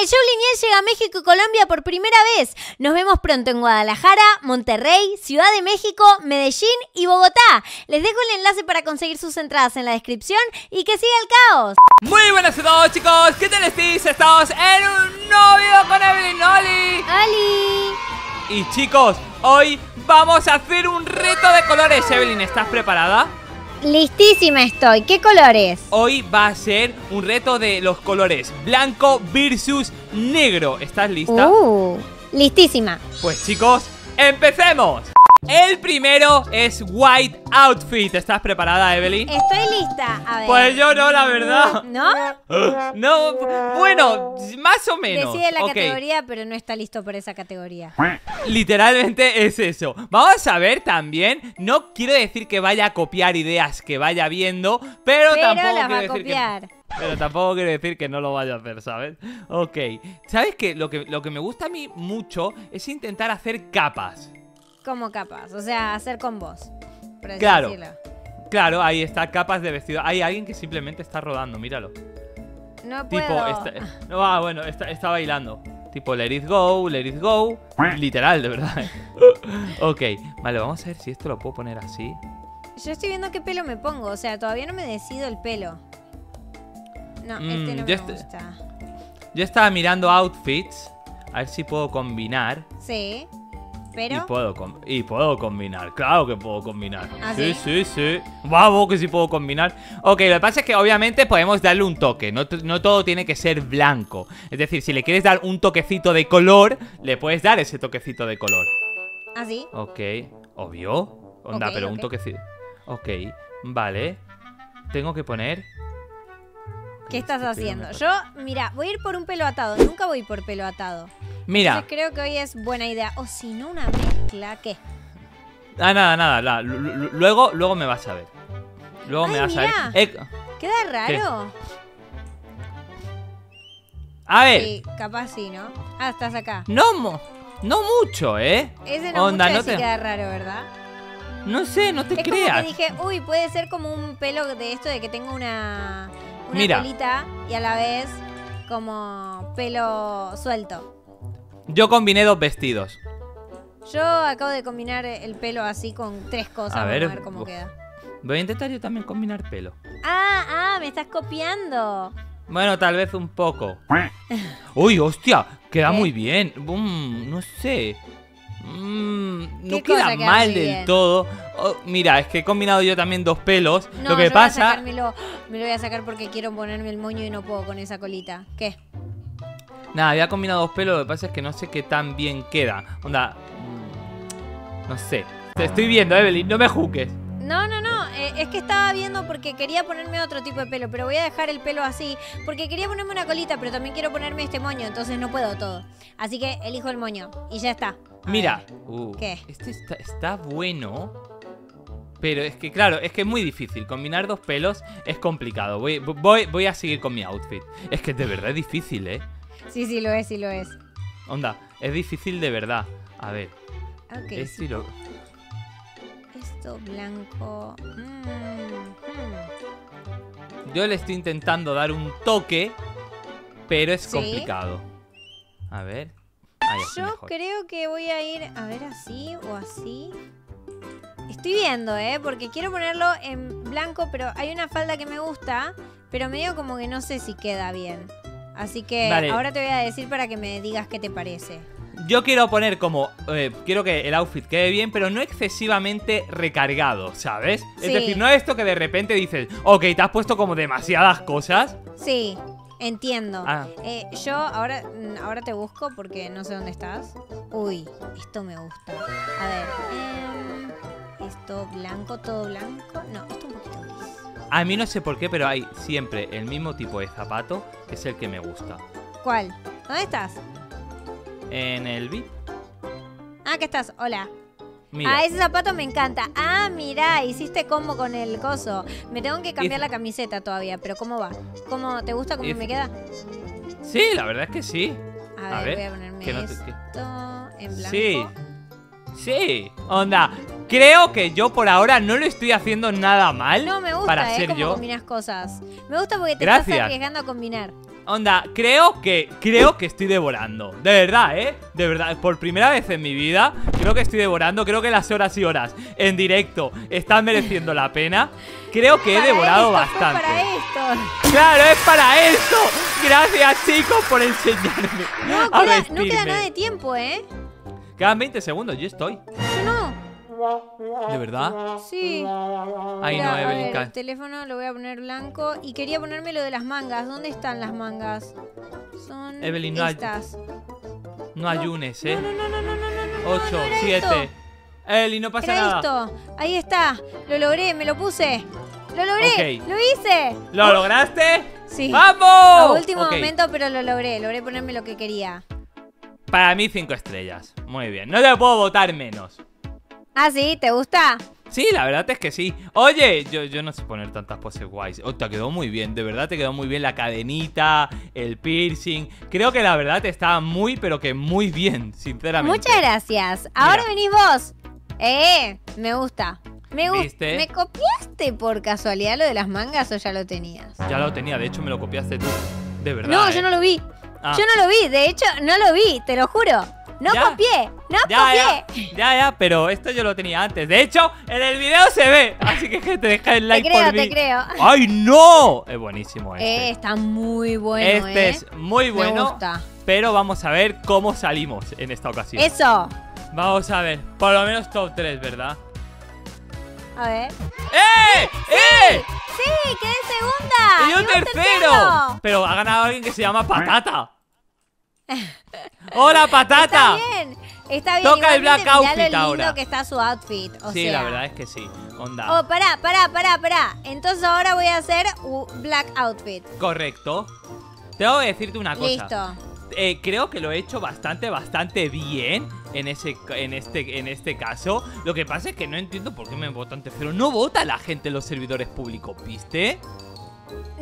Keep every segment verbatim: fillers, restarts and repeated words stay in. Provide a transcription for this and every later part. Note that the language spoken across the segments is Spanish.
El Show Lyniel llega a México y Colombia por primera vez. Nos vemos pronto en Guadalajara, Monterrey, Ciudad de México, Medellín y Bogotá. Les dejo el enlace para conseguir sus entradas en la descripción y que siga el caos. Muy buenas a todos, chicos. ¿Qué tal estáis? Estamos en un nuevo video con Evelyn. ¡Oli! ¡Oli! Y chicos, hoy vamos a hacer un reto de colores. Evelyn, ¿estás preparada? Listísima estoy. ¿Qué colores? Hoy va a ser un reto de los colores blanco versus negro. ¿Estás lista? Uh, listísima. Pues chicos, empecemos. El primero es White Outfit. ¿Estás preparada, Evelyn? Estoy lista. A ver. Pues yo no, la verdad. ¿No? No, bueno, más o menos. Decide la okay. categoría, pero no está listo por esa categoría. Literalmente es eso. Vamos a ver también. No quiero decir que vaya a copiar ideas que vaya viendo, pero, pero tampoco las va a copiar. Que... Pero tampoco quiero decir que no lo vaya a hacer, ¿sabes? Ok. ¿Sabes qué? Lo que, lo que me gusta a mí mucho es intentar hacer capas. Como capas, o sea, hacer con vos. Claro, decirlo. Claro, ahí está, capas de vestido. Hay alguien que simplemente está rodando, míralo. No tipo, puedo. Está, no, ah, bueno, está, está bailando. Tipo, let it go, let it go. Literal, de verdad. Ok, vale, vamos a ver si esto lo puedo poner así. Yo estoy viendo qué pelo me pongo, o sea, todavía no me decido el pelo. No, mm, este no me gusta. Yo estaba mirando outfits, a ver si puedo combinar. Sí. Pero... Y, puedo y puedo combinar, claro que puedo combinar. ¿Ah, sí, sí, sí, sí. Vamos, que sí puedo combinar. Ok, lo que pasa es que obviamente podemos darle un toque. No, no todo tiene que ser blanco. Es decir, si le quieres dar un toquecito de color, le puedes dar ese toquecito de color. ¿Ah, sí? Ok, obvio. Onda, okay, pero okay. un toquecito. Ok, vale. Tengo que poner... ¿Qué estás haciendo? Yo, mira, voy a ir por un pelo atado. Nunca voy por pelo atado. Mira. Entonces creo que hoy es buena idea. O si no, una mezcla, ¿qué? Ah, nada, nada. nada. Luego, luego me vas a ver. Luego Ay, me vas mira. a ver. Eh, Queda raro. ¿Qué? A ver. Sí, capaz sí, ¿no? Ah, estás acá. No, no mucho, ¿eh? Ese no Onda, mucho no te... sí queda raro, ¿verdad? No sé, no te es creas. Como que dije, uy, puede ser como un pelo de esto de que tengo una... Una Mira, pelita y a la vez como pelo suelto. Yo combiné dos vestidos. Yo acabo de combinar el pelo así con tres cosas. A ver, a ver cómo uf. queda. Voy a intentar yo también combinar pelo. Ah, ah, me estás copiando. Bueno, tal vez un poco. Uy, hostia, queda ¿Eh? muy bien. Boom, no sé. Mm, no queda mal del bien? todo oh, Mira, es que he combinado yo también dos pelos. No, lo que yo pasa voy a sacármelo, me lo voy a sacar porque quiero ponerme el moño y no puedo con esa colita. ¿Qué? Nada, había combinado dos pelos. Lo que pasa es que no sé qué tan bien queda. Onda, no sé. Te estoy viendo, Evelyn, no me juzgues. No, no, no, eh, es que estaba viendo porque quería ponerme otro tipo de pelo. Pero voy a dejar el pelo así porque quería ponerme una colita, pero también quiero ponerme este moño. Entonces no puedo todo. Así que elijo el moño y ya está. Mira, uh, ¿Qué? este está, está bueno. Pero es que claro, es que es muy difícil. Combinar dos pelos es complicado. Voy, voy, voy a seguir con mi outfit. Es que de verdad es difícil, ¿eh? Sí, sí lo es, sí lo es. Onda, es difícil de verdad. A ver. Okay, este sí. lo... Esto blanco. Mm, mm. Yo le estoy intentando dar un toque, pero es ¿Sí? complicado. A ver. Yo mejor. creo que voy a ir a ver así o así. Estoy viendo, ¿eh? Porque quiero ponerlo en blanco, pero hay una falda que me gusta, pero medio como que no sé si queda bien. Así que vale. ahora te voy a decir para que me digas qué te parece. Yo quiero poner como... Eh, quiero que el outfit quede bien, pero no excesivamente recargado, ¿sabes? Sí. Es decir, no esto que de repente dices, ok, te has puesto como demasiadas cosas. Sí. Entiendo. Ah. Eh, yo ahora, ahora te busco porque no sé dónde estás. Uy, esto me gusta. A ver. Eh, esto blanco, todo blanco. No, esto un poquito gris. A mí no sé por qué, pero hay siempre el mismo tipo de zapato que es el que me gusta. ¿Cuál? ¿Dónde estás? En el beat. Ah, que estás. Hola. Mira. Ah, ese zapato me encanta. Ah, mira, hiciste combo con el coso. Me tengo que cambiar If... la camiseta todavía, pero ¿cómo va? ¿Cómo, ¿Te gusta cómo If... me queda? Sí, la verdad es que sí. A, a ver, ver, voy a ponerme que no te... esto en blanco. Sí, sí, onda. Creo que yo por ahora no lo estoy haciendo nada mal. No, me gusta, para eh, ser como yo. combinas cosas. Me gusta porque te Gracias. estás arriesgando a combinar. Onda, creo que, creo que estoy devorando. De verdad, ¿eh? De verdad, por primera vez en mi vida creo que estoy devorando. Creo que las horas y horas en directo están mereciendo la pena. Creo que he devorado bastante. ¡Claro, es para esto! Gracias, chicos, por enseñarme. No queda, no queda nada de tiempo, ¿eh? Quedan veinte segundos, yo estoy. ¿De verdad? Sí. Ay, mira, no, Evelyn, a ver, el teléfono lo voy a poner blanco. Y quería ponerme lo de las mangas. ¿Dónde están las mangas? Son Evelyn, no estas. Ay no, no ayunes, ¿eh? No, no, no, no, no, ocho, siete. Evelyn, no pasa era nada. Esto. Ahí está. Lo logré, me lo puse. Lo logré, okay. Lo hice. ¿Lo lograste? Sí. ¡Vamos! A último okay. momento, pero lo logré. Logré ponerme lo que quería. Para mí, cinco estrellas. Muy bien. No te puedo votar menos. Ah, sí, ¿te gusta? Sí, la verdad es que sí. Oye, yo, yo no sé poner tantas poses guays. Oh, te quedó muy bien, de verdad te quedó muy bien la cadenita, el piercing. Creo que la verdad te estaba muy, pero que muy bien, sinceramente. Muchas gracias. Ahora mira, venís vos. Eh, me gusta. Me gusta. ¿Me copiaste por casualidad lo de las mangas o ya lo tenías? Ya lo tenía, de hecho me lo copiaste tú. De verdad. No, eh. yo no lo vi. Ah. Yo no lo vi, de hecho no lo vi, te lo juro. ¡No ya, copié! ¡No ya, copié! Ya, ya, ya, pero esto yo lo tenía antes. De hecho, en el video se ve. Así que, gente, deja el like. Te creo, por mí. Te creo. ¡Ay, no! Es buenísimo este. Eh, está muy bueno, Este eh. es muy bueno. Me gusta. Pero vamos a ver cómo salimos en esta ocasión. ¡Eso! Vamos a ver. Por lo menos top tres, ¿verdad? A ver. ¡Eh! Sí, ¡Eh! ¡Sí! sí ¡Quedé segunda! ¡Y yo tercero! tercero! Pero ha ganado alguien que se llama Patata. ¡Hola, Patata! Está bien, está bien. Toca el black outfit ahora. Mirá lo lindo que está su outfit. O sí, sea. la verdad es que sí. Onda. Oh, pará, pará, pará, pará. Entonces ahora voy a hacer black outfit. Correcto. Tengo que decirte una cosa. Listo. Eh, creo que lo he hecho bastante, bastante bien en, ese, en, este, en este caso. Lo que pasa es que no entiendo por qué me votan tercero. No vota la gente en los servidores públicos, ¿viste?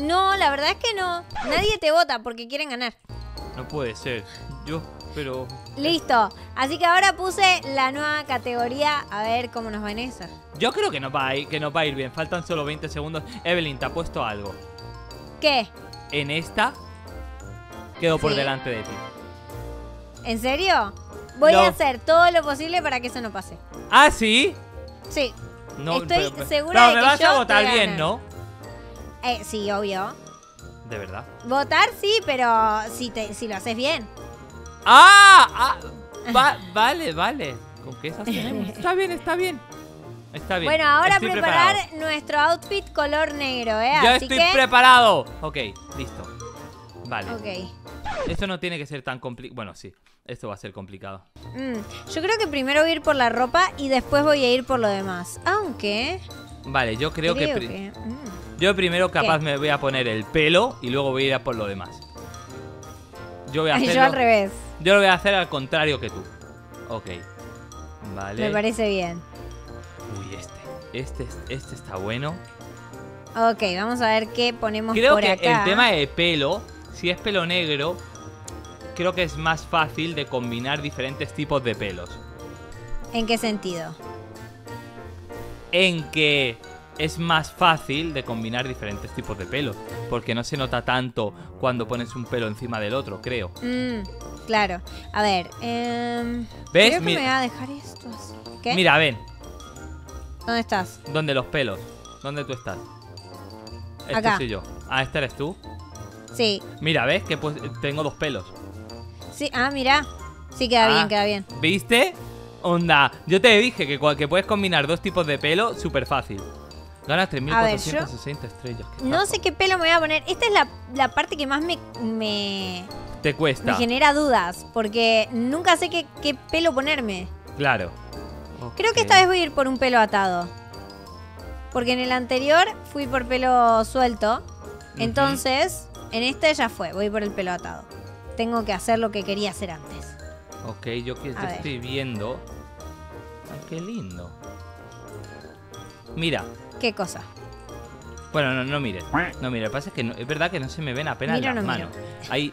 No, la verdad es que no. Nadie te vota porque quieren ganar. No puede ser, yo, pero... Listo, así que ahora puse la nueva categoría, a ver cómo nos va en esa. Yo creo que nos va a ir, que nos va a ir bien, faltan solo veinte segundos. Evelyn, te ha puesto algo. ¿Qué? En esta, quedo por sí. delante de ti. ¿En serio? Voy no. a hacer todo lo posible para que eso no pase. ¿Ah, sí? Sí, no, estoy pero, pero, segura pero, de que yo me vas a votar bien, ¿no? Eh, sí, obvio. ¿De verdad? Votar sí, pero si, te, si lo haces bien. ¡Ah! ah va, vale, vale. ¿Con qué esas tenemos? Está bien, está bien. Está bien. Bueno, ahora estoy preparar preparado. nuestro outfit color negro, ¿eh? Yo Así estoy que... preparado. Ok, listo. Vale. Ok. Esto no tiene que ser tan complicado. Bueno, sí. Esto va a ser complicado. Mm, yo creo que primero voy a ir por la ropa y después voy a ir por lo demás. Aunque... Vale, yo creo, creo que... Pri que... Mm. Yo primero capaz ¿Qué? me voy a poner el pelo y luego voy a ir a por lo demás. Yo voy a hacerlo, Yo al revés. Yo lo voy a hacer al contrario que tú. Ok. Vale. Me parece bien. Uy, este. Este, este está bueno. Ok, vamos a ver qué ponemos creo por acá. Creo que el tema de pelo, si es pelo negro, creo que es más fácil de combinar diferentes tipos de pelos. ¿En qué sentido? En que... es más fácil de combinar diferentes tipos de pelos, porque no se nota tanto cuando pones un pelo encima del otro, creo. Mm, claro. A ver, eh, ¿ves? Creo que mira, me va a dejar esto así. ¿Qué? Mira, ven. ¿Dónde estás? ¿Dónde los pelos? ¿Dónde tú estás? Este Acá. soy yo. Ah, ¿esta eres tú? Sí. Mira, ¿ves? Que pues tengo dos pelos. Sí, ah, mira. Sí, queda ah, bien, queda bien. ¿Viste? Onda, yo te dije que, que puedes combinar dos tipos de pelo súper fácil. Ganas tres mil cuatrocientas sesenta estrellas. No sé qué pelo me voy a poner. Esta es la, la parte que más me, me... Te cuesta. Me genera dudas. Porque nunca sé qué, qué pelo ponerme. Claro. Okay. Creo que esta vez voy a ir por un pelo atado. Porque en el anterior fui por pelo suelto. Uh-huh. Entonces, en este ya fue. Voy por el pelo atado. Tengo que hacer lo que quería hacer antes. Ok, yo que te estoy viendo. Ay, qué lindo. Mira. ¿Qué cosa? Bueno, no, no mires. No mires. Lo que pasa es que no, es verdad que no se me ven apenas miro, las no manos. Miro. Hay,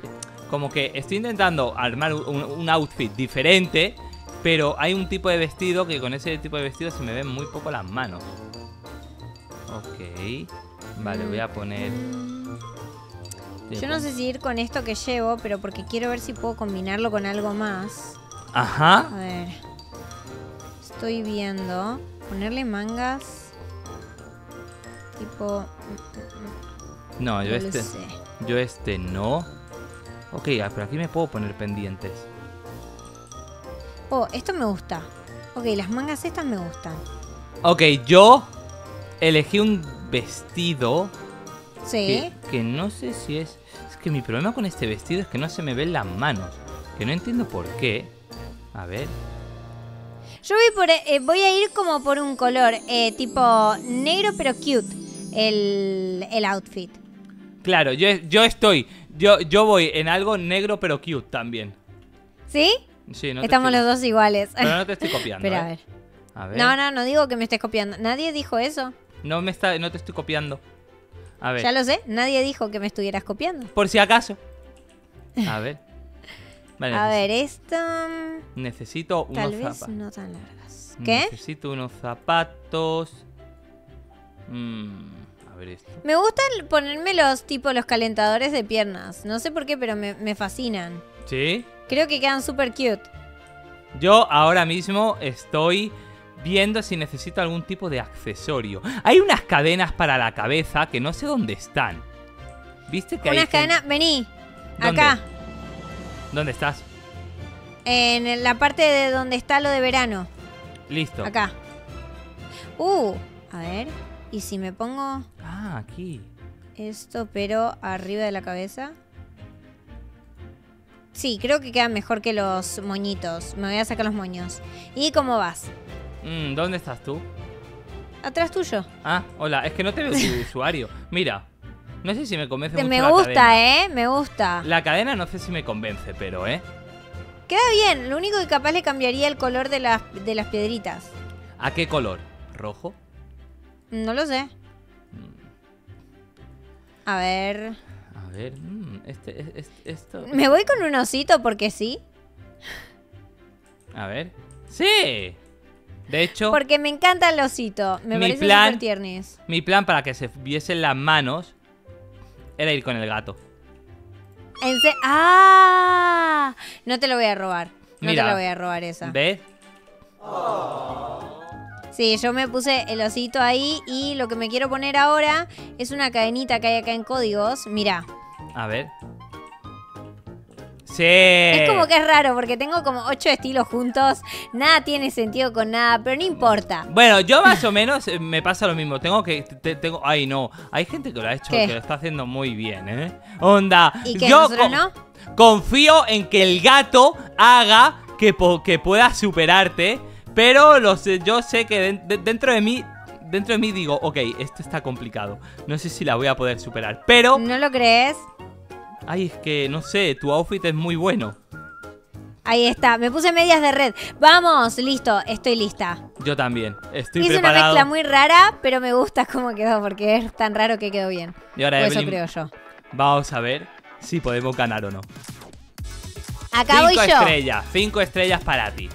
como que estoy intentando armar un, un outfit diferente, pero hay un tipo de vestido que con ese tipo de vestido se me ven muy poco las manos. Ok. Vale, voy a poner... Yo no sé si ir con esto que llevo, pero porque quiero ver si puedo combinarlo con algo más. Ajá. A ver. Estoy viendo. Ponerle mangas. Tipo... No, yo este... Yo este no. Ok, pero aquí me puedo poner pendientes. Oh, esto me gusta. Ok, las mangas estas me gustan. Ok, yo elegí un vestido. Sí. Que, que no sé si es... Es que mi problema con este vestido es que no se me ven las manos. Que no entiendo por qué. A ver. Yo voy, por, eh, voy a ir como por un color. Eh, tipo negro pero cute. El, el outfit. Claro, yo, yo estoy... Yo, yo voy en algo negro pero cute también. ¿Sí? Sí, no te Estamos estoy... los dos iguales. Pero no te estoy copiando. Pero, eh. a ver. A ver. No, no, no digo que me estés copiando. Nadie dijo eso. No, me está, no te estoy copiando. A ver. Ya lo sé, nadie dijo que me estuvieras copiando. Por si acaso. A ver. Vale, a ver, esto... Necesito unos zapatos. Tal vez zapatos. No tan largas. ¿Qué? Necesito unos zapatos. Mm, a ver esto. Me gustan ponerme los, tipo, los calentadores de piernas. No sé por qué, pero me, me fascinan. ¿Sí? Creo que quedan súper cute. Yo ahora mismo estoy... viendo si necesito algún tipo de accesorio. Hay unas cadenas para la cabeza que no sé dónde están. ¿Viste que unas hay? Unas cadenas... Gente... Vení. ¿Dónde? Acá. ¿Dónde estás? En la parte de donde está lo de verano. Listo. Acá. Uh. A ver. ¿Y si me pongo... Ah, aquí. Esto, pero arriba de la cabeza. Sí, creo que quedan mejor que los moñitos. Me voy a sacar los moños. ¿Y cómo vas? ¿Dónde estás tú? Atrás tuyo. Ah, hola, es que no te veo tu usuario. Mira, no sé si me convence mucho. Me gusta, eh, me gusta. La cadena no sé si me convence, pero, eh. Queda bien, lo único que capaz le cambiaría el color de las, de las piedritas. ¿A qué color? ¿Rojo? No lo sé. A ver. A ver, este, este, esto. Me voy con un osito porque sí. A ver. ¡Sí! De hecho... Porque me encanta el osito. Me mi parece plan, super tiernis. Mi plan para que se viesen las manos era ir con el gato. ¿En se ¡Ah! No te lo voy a robar. No Mira, te lo voy a robar esa. ¿Ves? Sí, yo me puse el osito ahí y lo que me quiero poner ahora es una cadenita que hay acá en códigos. Mirá. A ver... Sí. Es como que es raro porque tengo como ocho estilos juntos. Nada tiene sentido con nada, pero no importa. Bueno, yo más o menos me pasa lo mismo. Tengo que... Te, tengo, ay, no. Hay gente que lo ha hecho, ¿Qué? que lo está haciendo muy bien, ¿eh? Onda. ¿Y que yo con, no? confío en que el gato haga que, que pueda superarte, pero los, yo sé que de, dentro de mí... Dentro de mí digo, ok, esto está complicado. No sé si la voy a poder superar, pero... ¿No lo crees? Ay, es que, no sé, tu outfit es muy bueno. Ahí está, me puse medias de red. Vamos, listo, estoy lista. Yo también, estoy Hice preparado. Hice una mezcla muy rara, pero me gusta cómo quedó, porque es tan raro que quedó bien. Y ahora, Evelyn, eso creo yo. Vamos a ver si podemos ganar o no. Acá voy yo. Cinco estrellas, cinco estrellas para ti.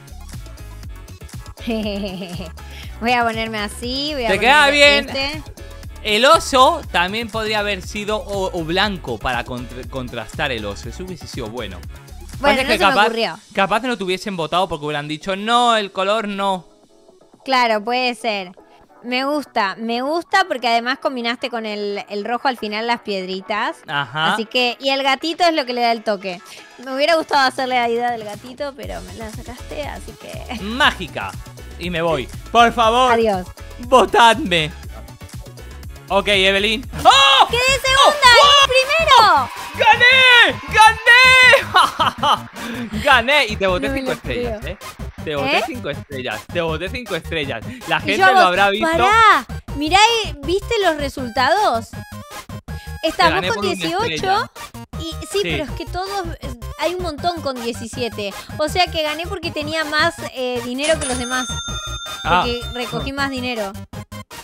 Voy a ponerme así, voy a ¿Te queda bien? Este. El oso también podría haber sido o, o blanco para contra, contrastar el oso. Eso hubiese sido bueno. Bueno, no que se capaz, me ocurrió. Capaz no te hubiesen votado porque hubieran dicho, no, el color no. Claro, puede ser. Me gusta, me gusta porque además combinaste con el, el rojo al final las piedritas. Ajá. Así que, y el gatito es lo que le da el toque. Me hubiera gustado hacerle la idea del gatito, pero me la sacaste, así que... Mágica. Y me voy. Por favor. Adiós. Votadme. Ok, Evelyn. ¡Oh! ¡Quedé segunda! ¡Oh! ¡Oh! ¡Primero! ¡Gané! ¡Gané! ¡Gané! Y te boté no cinco estrellas, creo. ¿eh? Te boté ¿Eh? cinco estrellas. Te boté cinco estrellas. La gente lo habrá visto. ¡Pará! Mirá, ¿viste los resultados? Estamos con dieciocho. Y, sí, sí, pero es que todos... Hay un montón con diecisiete. O sea que gané porque tenía más eh, dinero que los demás. Porque ah. recogí más dinero.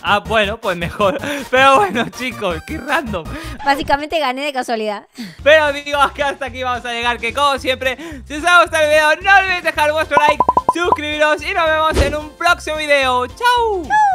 Ah, bueno, pues mejor. Pero bueno, chicos, qué random. Básicamente gané de casualidad. Pero amigos, que hasta aquí vamos a llegar. Que como siempre, si os ha gustado el video, no olvidéis dejar vuestro like, suscribiros y nos vemos en un próximo video. ¡Chau! ¡Chau!